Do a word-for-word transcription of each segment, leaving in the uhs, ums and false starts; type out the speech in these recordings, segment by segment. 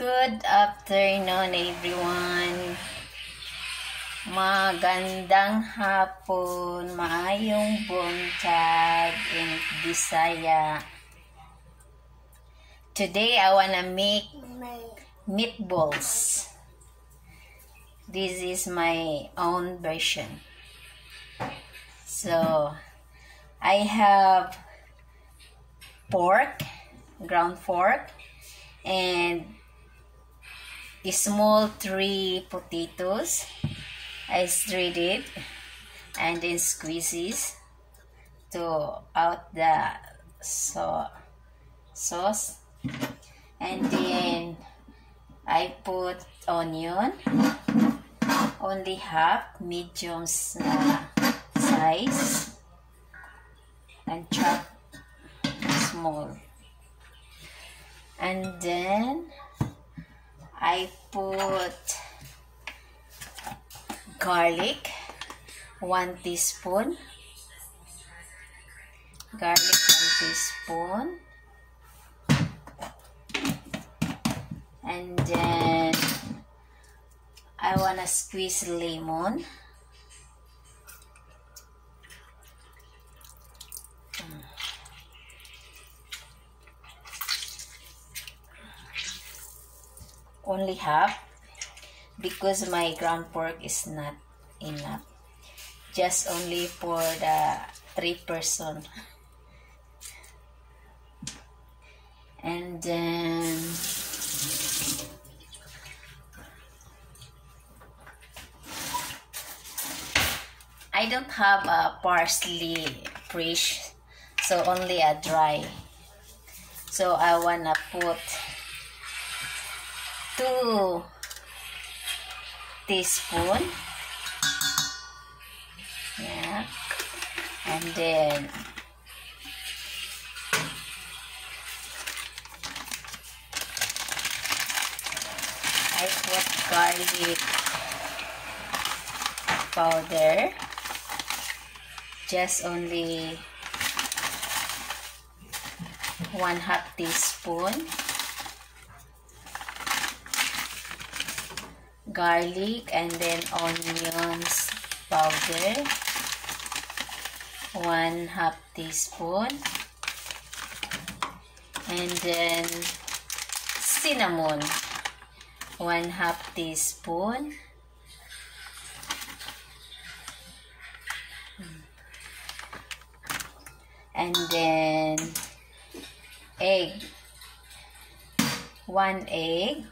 Good afternoon, everyone. Magandang hapon, maayong buntag in Bisaya. Today, I wanna make meatballs. This is my own version. So, I have pork, ground pork, and a small three potatoes. I stirred it and then squeezes to out the so sauce, and then I put onion, only half, medium uh, size, and chop small, and then I put garlic, one teaspoon, garlic one teaspoon, and then I wanna squeeze lemon, only half, because my ground pork is not enough, just only for the three person. And then I don't have a parsley fresh, so only a dry, so I wanna put two teaspoon, yeah, and then I put garlic powder, just only one half teaspoon. Garlic and then onions powder, one half teaspoon, and then cinnamon, one half teaspoon, and then egg, one egg.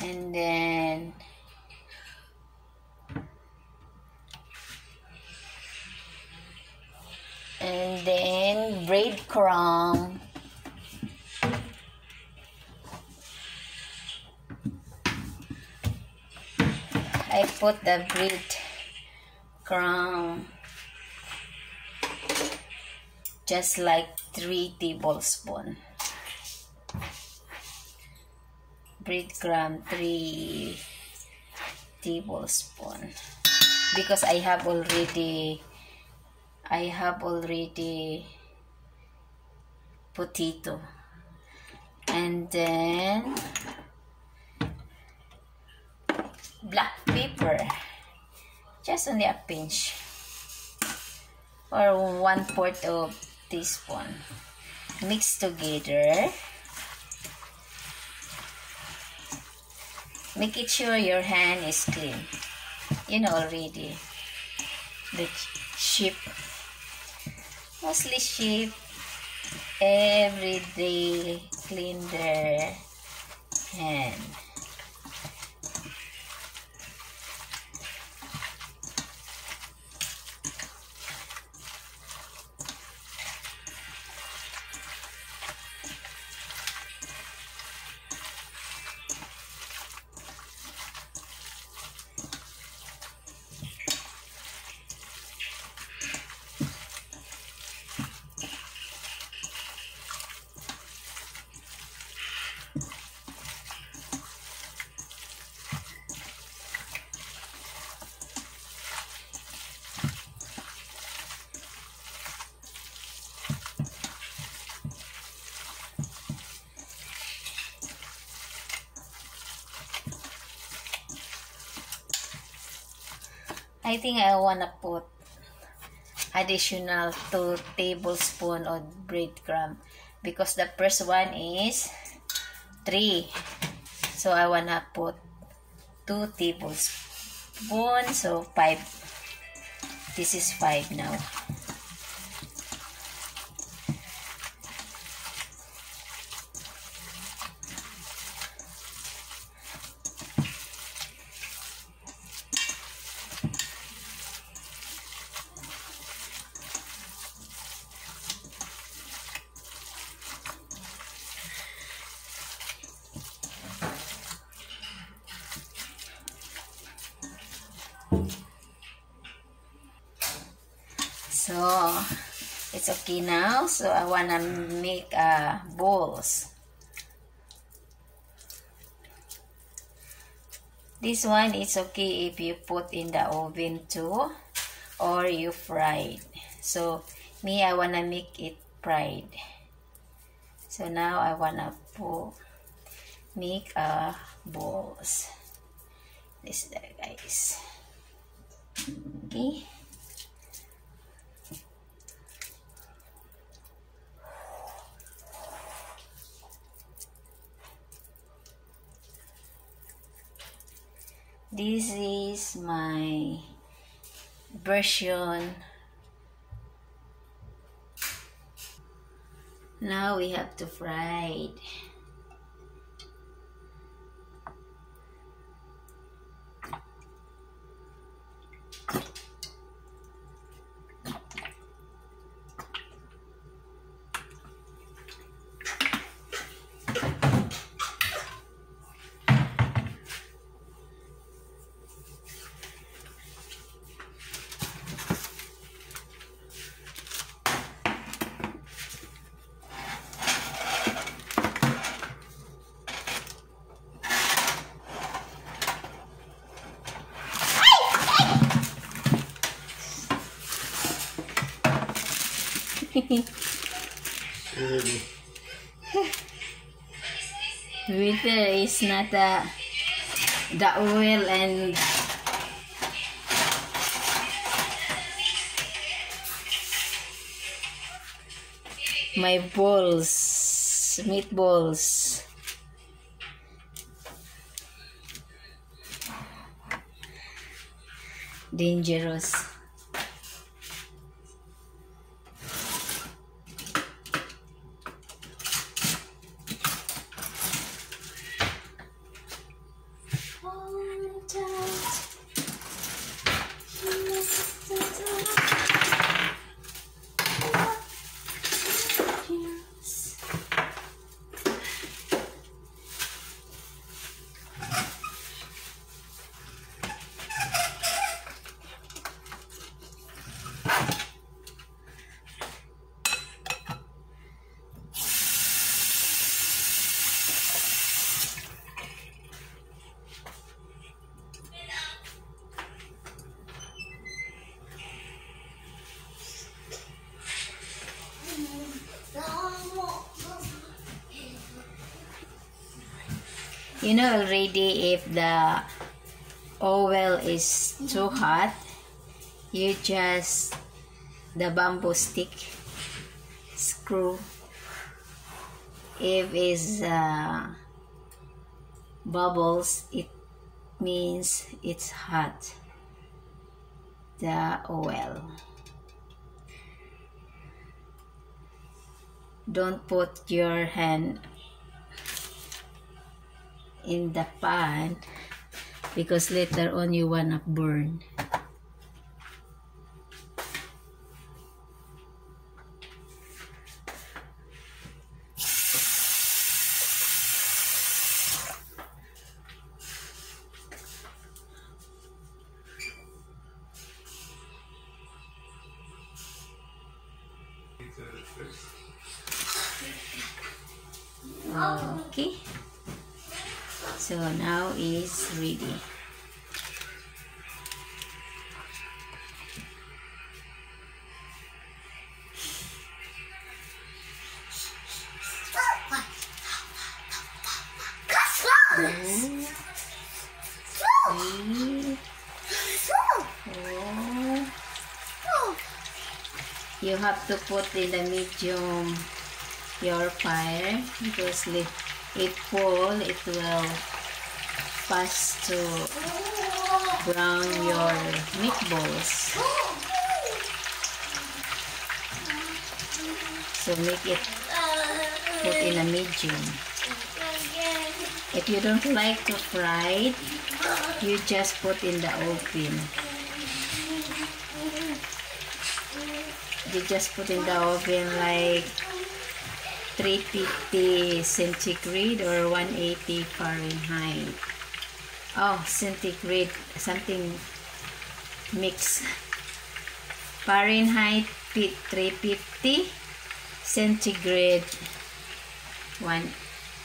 And then and then breadcrumb, I put the breadcrumb just like three tablespoons. Breadcrumb three tablespoon, because I have already I have already potato, and then black pepper, just only a pinch or one fourth of teaspoon, mix together. Make it sure your hand is clean. You know already. The sheep. Mostly sheep. Every day clean their hand. I think I wanna put additional two tablespoons of breadcrumb because the first one is three. So I wanna put two tablespoons, so five. This is five now. So it's okay now. So I wanna make uh, balls. This one is okay if you put in the oven too, or you fried. So me, I wanna make it fried. So now I wanna put make uh, balls. This is that, guys. Okay. This is my version. Now we have to fry it. Winter is not a, the oil and my balls, meatballs. Dangerous. You know already, if the oil is too hot, you just the bamboo stick screw. If it's uh, bubbles, it means it's hot, the oil. Don't put your hand in the pan because later on you wanna burn. Okay. So now it's ready. Two, three, four. you have to put in the medium your fire, because if it cool, it will fast to brown your meatballs. So make it put in a medium. If you don't like to fry it, you just put in the oven. You just put in the oven like three fifty centigrade or one eighty Fahrenheit. Oh, centigrade, something mix. Fahrenheit three fifty, centigrade one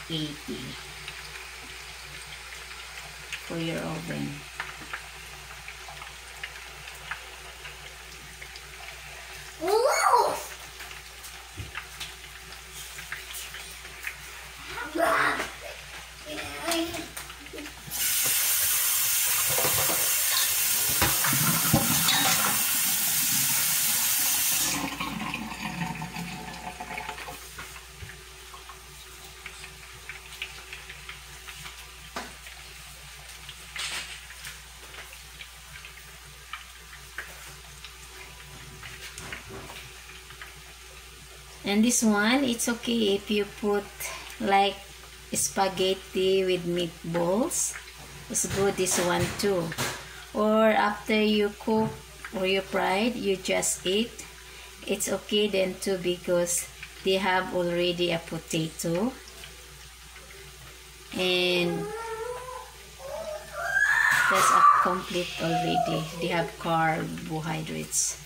eighty for your oven. And this one, it's okay if you put like spaghetti with meatballs. It's good, this one too. Or after you cook or you fried, you just eat. It's okay then too, because they have already a potato. And that's a complete already. They have carbohydrates.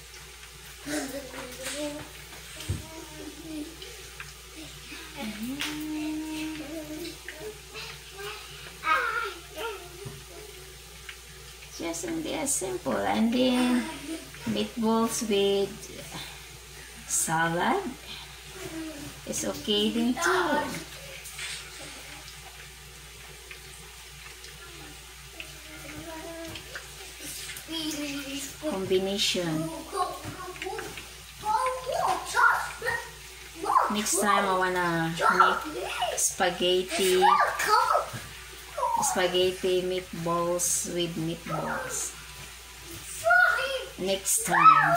Just and they are simple, and then meatballs with salad is okay then too. Combination. Next time I wanna make spaghetti, spaghetti meatballs with meatballs. Next time.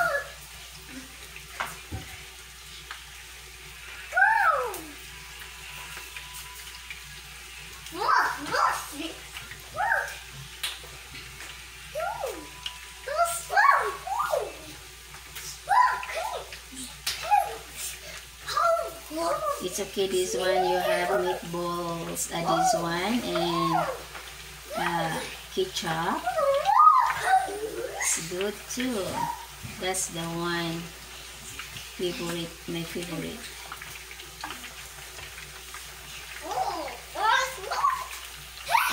It's okay, this one you have meatballs, uh, this one, and uh, ketchup. It's good too. That's the one favorite, my favorite.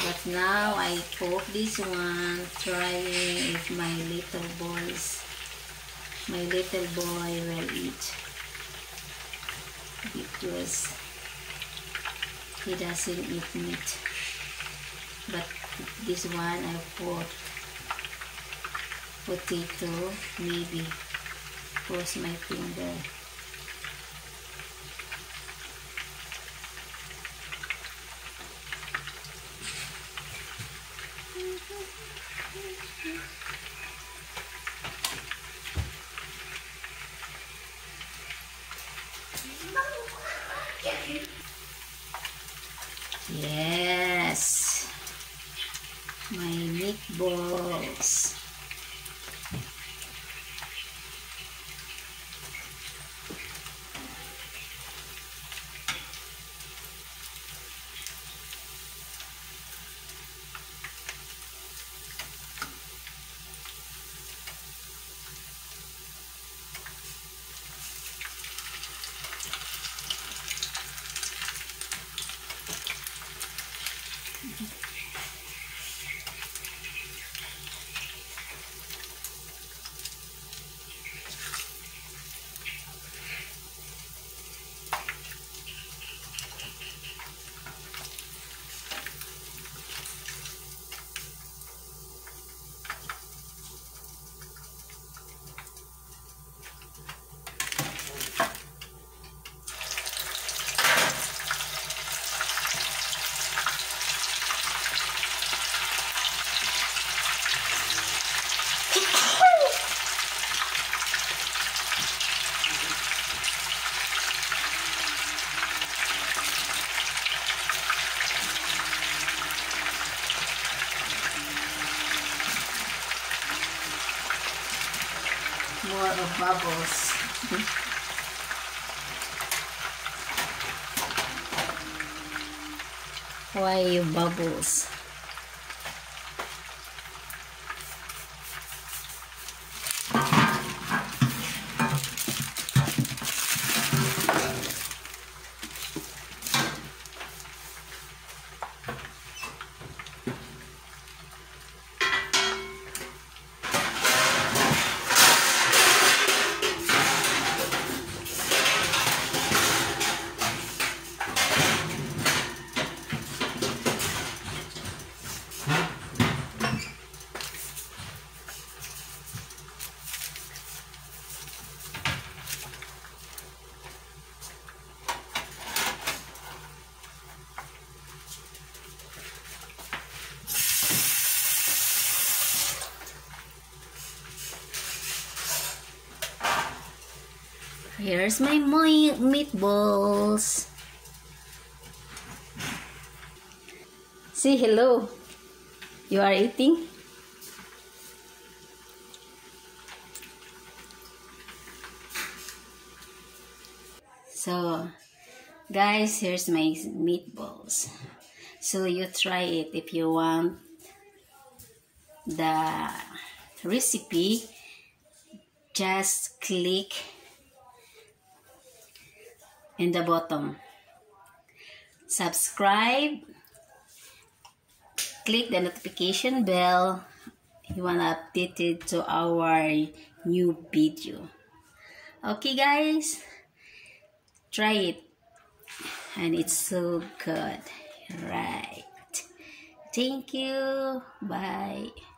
But now I cook this one, trying if my little boys, my little boy will eat. Because he doesn't eat meat, but this one I put potato, maybe cross my finger. Yes, my meatballs. more of bubbles. Why you bubbles? Here's my meatballs. Say hello. You are eating? So, guys, here's my meatballs. So, you try it if you want the recipe. Just click in the bottom, subscribe, click the notification bell if you want updated to our new video. Okay guys, try it, and it's so good, right? Thank you, bye.